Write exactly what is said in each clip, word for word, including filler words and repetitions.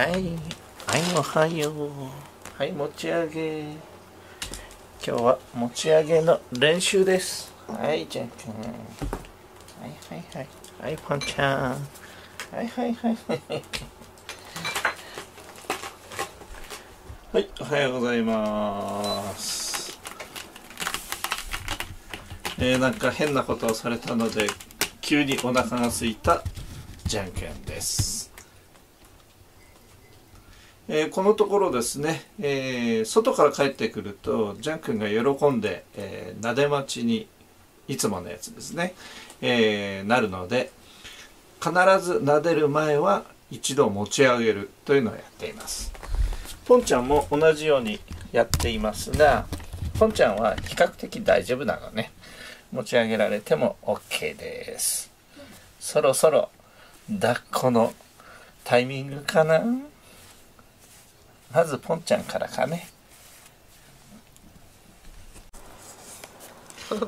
はい、はい、おはよう。はい、持ち上げ。今日は持ち上げの練習です。はい、じゃんけん。はい、はい、はい。はい、ポンちゃん。はい、はい、はい。はい、おはようございます。えー、なんか変なことをされたので、急にお腹が空いたじゃんけんです。えー、このところですね、えー、外から帰ってくるとジャン君が喜んで、えー、なで待ちにいつものやつですね、えー、なるので、必ずなでる前は一度持ち上げるというのをやっています。ポンちゃんも同じようにやっていますが、ポンちゃんは比較的大丈夫なのね。持ち上げられても OK です。そろそろ抱っこのタイミングかな。まずポンちゃんからかね。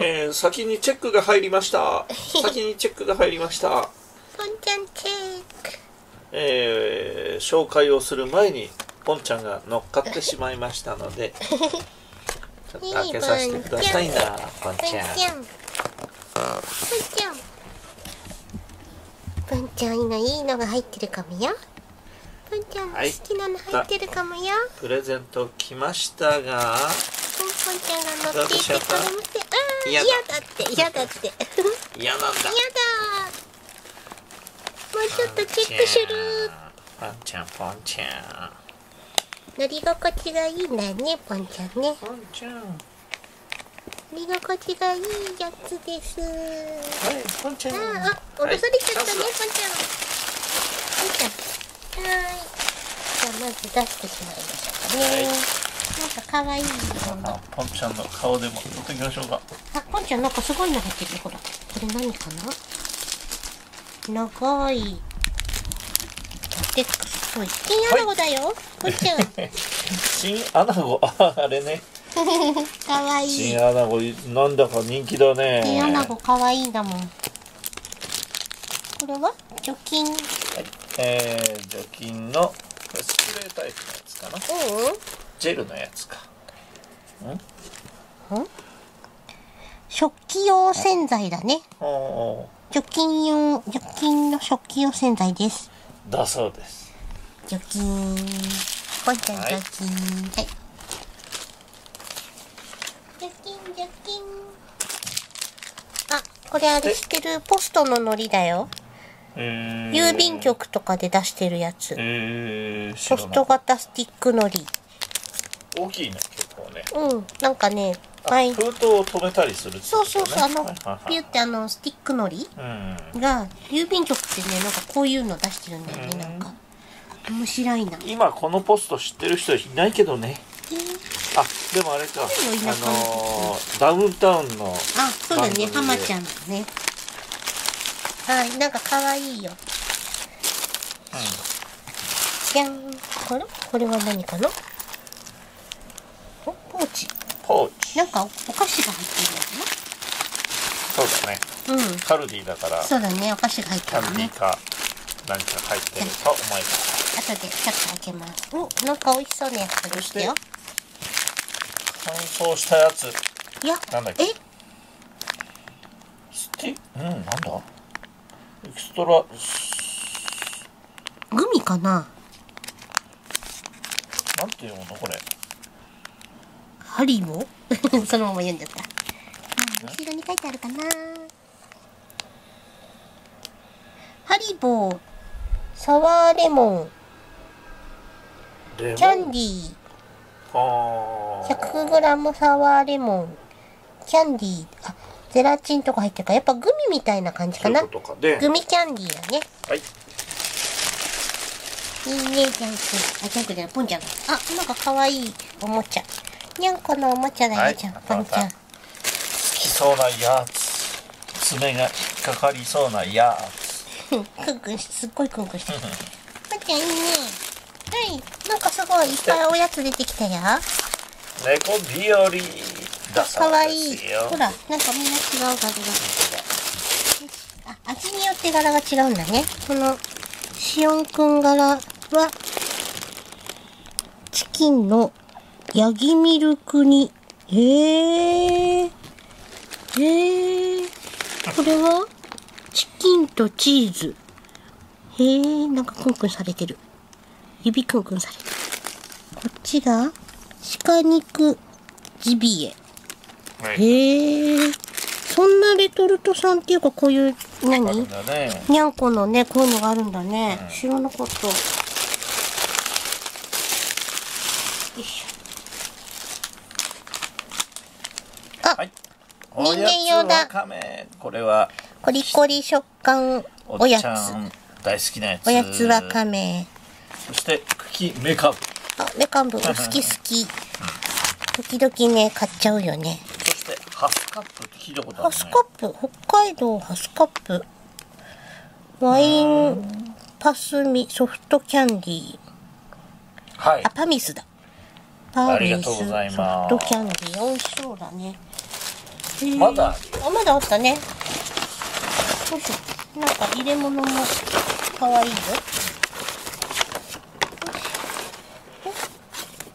えー、先にチェックが入りました。先にチェックが入りました。ポンちゃんチェック。えー、紹介をする前にポンちゃんが乗っかってしまいましたので、ちょっと開けさせてくださいな、ポンちゃん。ポンちゃん、今いいのが入ってるかもよ。ポンちゃん、はい、好きなの入ってるかもよ。プレゼント来ましたが、ポンちゃんが乗っていて、これ見て、うん、嫌だって、嫌だって嫌なんだ、嫌だ。もうちょっとチェックする。ポンちゃん、ポンちゃん乗り心地がいいんだよね、ポンちゃんね。ポンちゃん乗り心地がいいやつです。はい、ポンちゃん、ああ、降ろされちゃったね、ポンちゃん。ポンちゃん、はい、じゃあまず出してしまいましょうかね。はい、なんかかわいいのポンちゃんの顔でも撮っていきましょうか。あ、ポンちゃんなんかすごいの入ってるよ、ほら。これ何かな、長いでっかいチンアナゴだよ、ポンちゃん。チンアナゴ、あ、あれねかわいいチンアナゴ、なんだか人気だね。チンアナゴかわいいだもん。これは除菌、はい、えー、除菌のスプレータイプのやつかな、うん、ジェルのやつか、うん、うん、食器用洗剤だね。除菌用、除菌の食器用洗剤ですだそうです。除菌、ポンちゃん除菌、はい、除菌、除菌。あ、これあれしてるポストののりだよ。郵便局とかで出してるやつ、えー、ポスト型スティックのり。大きいね、結構ね。うん、なんかね、はい、封筒を留めたりする、ね、そうそうそう、あのピュってあのスティックのりが郵便局ってね、なんかこういうの出してるんだよね。なんか面白いな。今このポスト知ってる人いないけどね、えー、あ、でもあれか、あのー、ダウンタウンの、あ、そうだね、浜ちゃんだね。はい、なんか可愛いよ。じゃん、これ、これは何かな。お、ポーチ。ポーチ。なんかお菓子が入ってるよね。そうだね。うん。カルディだから。そうだね、お菓子が入ってるね。カルディか何か入ってると思います。後でちょっと開けます。お、なんか美味しそうなやつでしたよ。乾燥したやつ。いや、なんだっけ。え？スティ、うん、なんだ。エクストラグミかな。なんていうのこれ。ハリボそのまま読んじゃった。後ろに書いてあるかな。ハリボー、サワーレモン、レモンキャンディー、百グラムサワーレモン、キャンディー。あ、ゼラチンとか入ってるから、やっぱグミみたいな感じかな。そういうことかね。グミキャンディーだね。はい。いいね、ジャンク。あ、ジャンクじゃない、ポンちゃん。あ、なんか可愛いおもちゃ。にゃんこのおもちゃだよ、ジャン、ポンちゃん。好きそうなやつ。爪が引っかかりそうなやつ。クンクン、すっごいクンクンしてる。ポンちゃん、いいね。はい。なんかすごいいっぱいおやつ出てきたよ。猫日和。かわいい。ほら、なんかみんな違う柄が。あ、味によって柄が違うんだね。この、しおんくん柄は、近のヤギミルクに、えー、えー、これはチキンとチーズ。へー、なんかクンクンされてる。指クンクンされてる。こっちが鹿肉ジビエ。へえ、そんなレトルトさんっていうか、こういう何、ね、にゃんこのね、こういうのがあるんだね、うん、知らなかった。よいしょ。あ、はい、人間用だ。これはコリコリ食感おやつ。大好きなやつ。おやつはカメ。そして茎メカブ。あ、メカブお好き好き。時々ね買っちゃうよね。そしてハスカップって聞いたことあるね。ハスカップ、北海道ハスカップ。ワインパスミソフトキャンディー。はい。あ、パミスだ。パミスソフトキャンディー美味しそうだね。まだ。あ、まだあったね。そうそう、なんか入れ物もかわいいよ。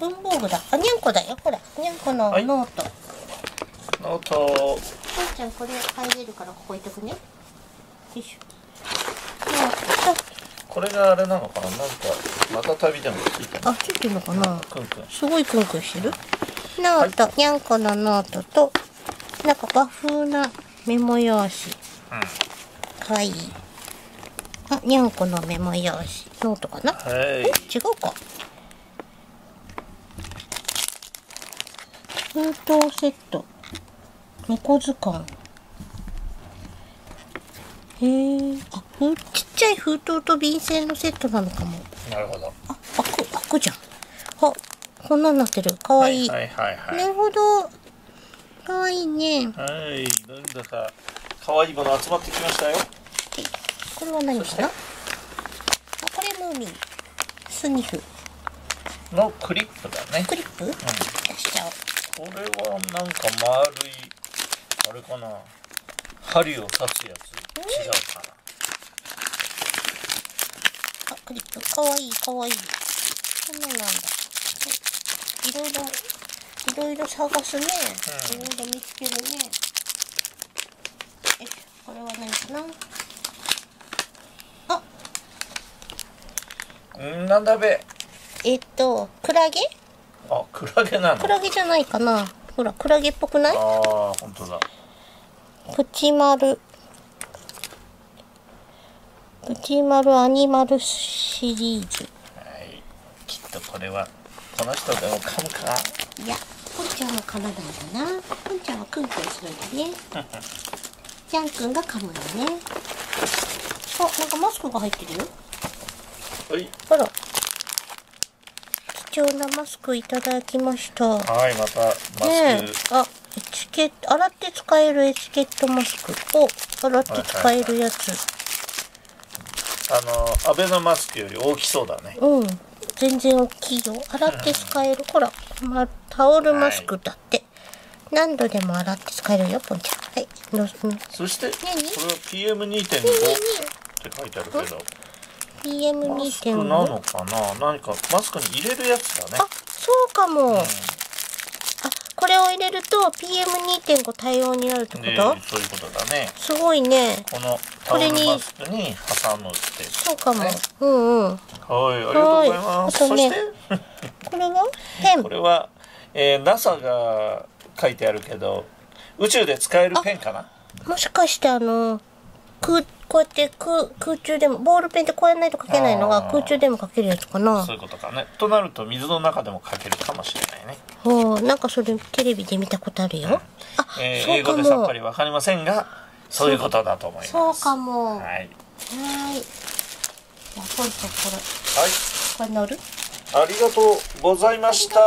文房具だ。あ、にゃんこだよ。ほら、にゃんこのノート。はい、ノート。お母ちゃん、これ入れるから、ここ置いとくね。よいしょ。これがあれなのかな、なんか、また旅でもついてる。あ、ついてるのかな。クンクンすごいクンクンしてる。ノート、はい、にゃんこのノートと。なんか和風なメモ用紙。うん。かわいい。あ、にゃんこのメモ用紙ノートかな。え、違うか。封筒セット。猫図鑑。へえ。あ、ふ、ちっちゃい封筒と便箋のセットなのかも。なるほど。あ、開く、開くじゃん。あ、こんなんなってる。かわいい。なるほど。かわいいね。はい、なんだか。可愛いもの集まってきましたよ。これは何かな。これムーミンスニフのクリップだね。クリップ？うん。出しちゃおう。これはなんか丸いあれかな。針を刺すやつ。違うかな。あ、クリップ。可愛い可愛い。こんななんだ。いろいろいろいろ探すね。いろいろ見つけるね。これは何かな。あ、うん、なんだべ。えっと、クラゲ。あ、クラゲなの。クラゲじゃないかな。ほら、クラゲっぽくない。ああ、本当だ。プチマル。プチマルアニマルシリーズ。はい、きっとこれは。この人でも噛むか。いや、ポンちゃんは噛まないだな。ポンちゃんはクンクンするんだね。ジャン君が噛むのね。あ、なんかマスクが入ってるよ。はい。あら。貴重なマスクいただきました。はい、またマスク。ねえ、あ、エチケット、洗って使えるエチケットマスクを洗って使えるやつ。あの、アベノマスクより大きそうだね。うん、全然大きいよ。洗って使える。ほら、ま、タオルマスクだって。はい、何度でも洗って使えるよ、ポンちゃん。はい。そして、これは ピーエムにーてんご って書いてあるけど。ピーエムにーてんご マスクなのかな。何かマスクに入れるやつだね。あ、そうかも。うん、あ、これを入れると ピーエムにーてんご 対応になるってこと？そういうことだね。すごいね。このタオルマスクに挟むって、ね。そうかも。うんうん。はい、ありがとうございます。そして、これはペン。これは、えー、ナサ が書いてあるけど、宇宙で使えるペンかな。もしかしてあの空こうやって空空中でもボールペンってこうやらないと書けないのが空中でも書けるやつかな。そういうことかね。となると水の中でも書けるかもしれないね。ほう、なんかそれテレビで見たことあるよ。うん、あ、えー、英語でさっぱりわかりませんが、そういうことだと思います。そうかも。はい。はい。じゃあポンちゃんこれ。はい。これ乗る？ありがとうございました。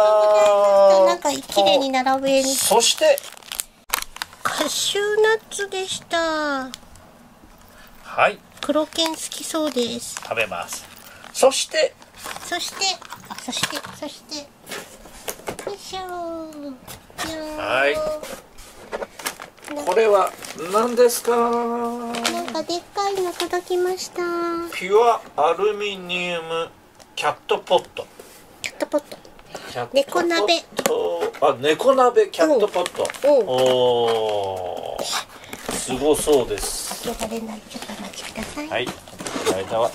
なんか綺麗に並べに。そして。カシューナッツでした。はい。黒犬好きそうです。食べます。そして。そして、あ、そして、そして。よいしょー。はい。これは何ですか。なんかでっかいの届きました。ピュアアルミニウムキャットポット。キャットポット。猫鍋。あ、猫鍋キャットポット。うんうん、おお、すごそうです。開けられない。ちょっとお待ちください。はい。この間は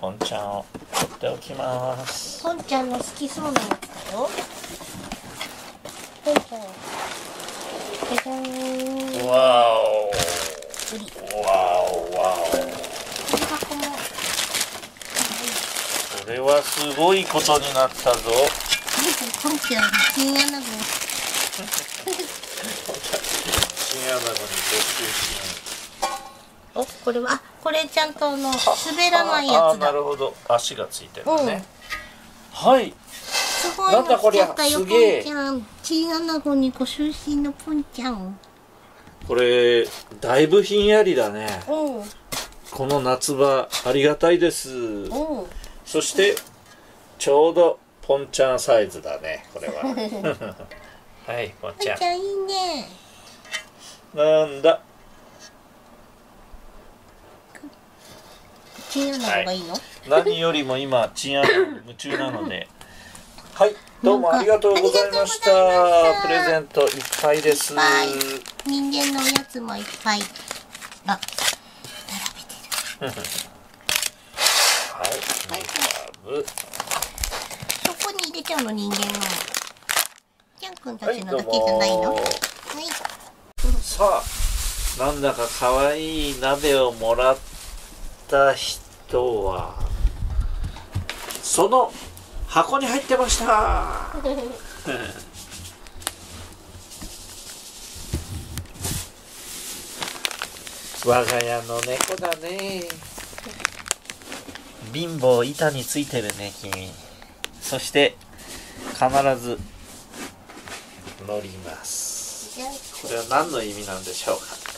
ポンちゃんを取っておきます。ポンちゃんの好きそうなやつだよ。ポンちゃん。じゃじゃーん。わお。わおわお。これはすごいことになったぞ。今期はチンアナゴ。チンアナゴにご注意。お、これはこれちゃんとあの滑らないやつだ。なるほど、足がついてるね。はい。すごいの来ちゃったよ、ポンちゃん。チンアナゴにご注意のポンちゃん。これだいぶひんやりだね。この夏場ありがたいです。そしてちょうどポンちゃんサイズだね、これは。はい、ポンちゃん。ポンちゃんいいね。なんだ。チンアナゴがいいの？何よりも今チンアナゴに夢中なので。はい、どうもありがとうございました。プレゼントいっぱいです。いっぱい。人間のおやつもいっぱい。あ、並べてる。はい、そこに入れちゃうの、人間のキャン君たちのだけじゃないの。はい、さあ、なんだかかわいい鍋をもらった人はその箱に入ってました。我が家の猫だね。貧乏板についてるね、君。そして必ず乗ります。これは何の意味なんでしょうか。